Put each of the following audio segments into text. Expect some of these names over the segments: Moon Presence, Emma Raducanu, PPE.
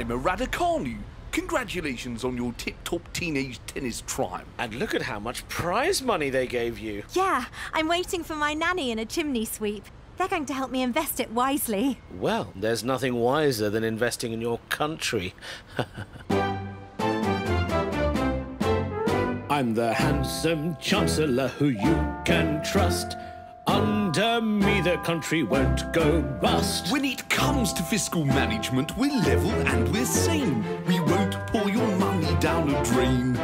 Emma Raducanu. Congratulations on your tip-top teenage tennis triumph. And look at how much prize money they gave you. Yeah, I'm waiting for my nanny in a chimney sweep. They're going to help me invest it wisely. Well, there's nothing wiser than investing in your country. I'm the handsome chancellor who you can trust. Under me, the country won't go bust. When it comes to fiscal management, we're level and we're sane. We won't pour your money down a drain.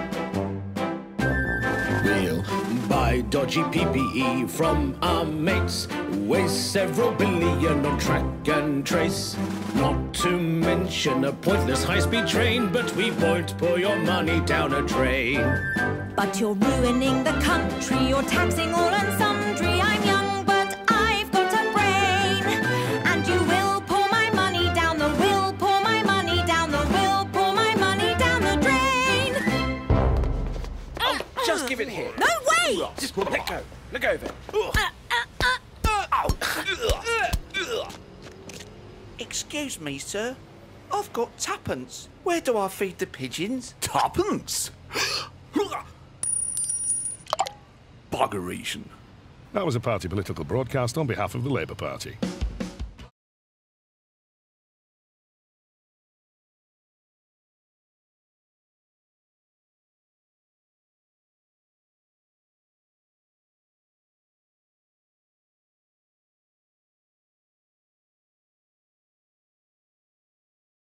We'll buy dodgy PPE from our mates, waste several billion on track and trace, not to mention a pointless high-speed train, but we won't pour your money down a drain. But you're ruining the country, you're taxing all and sundry. I'm young, but I've got a brain. And you will pour my money down the will, pour my money down the will, pour my money down the drain. Oh, just give it here. No way! Just let go. Let go of it. Excuse me, sir. I've got tuppence. Where do I feed the pigeons? Tuppence? Buggeration. That was a party political broadcast on behalf of the Labour Party.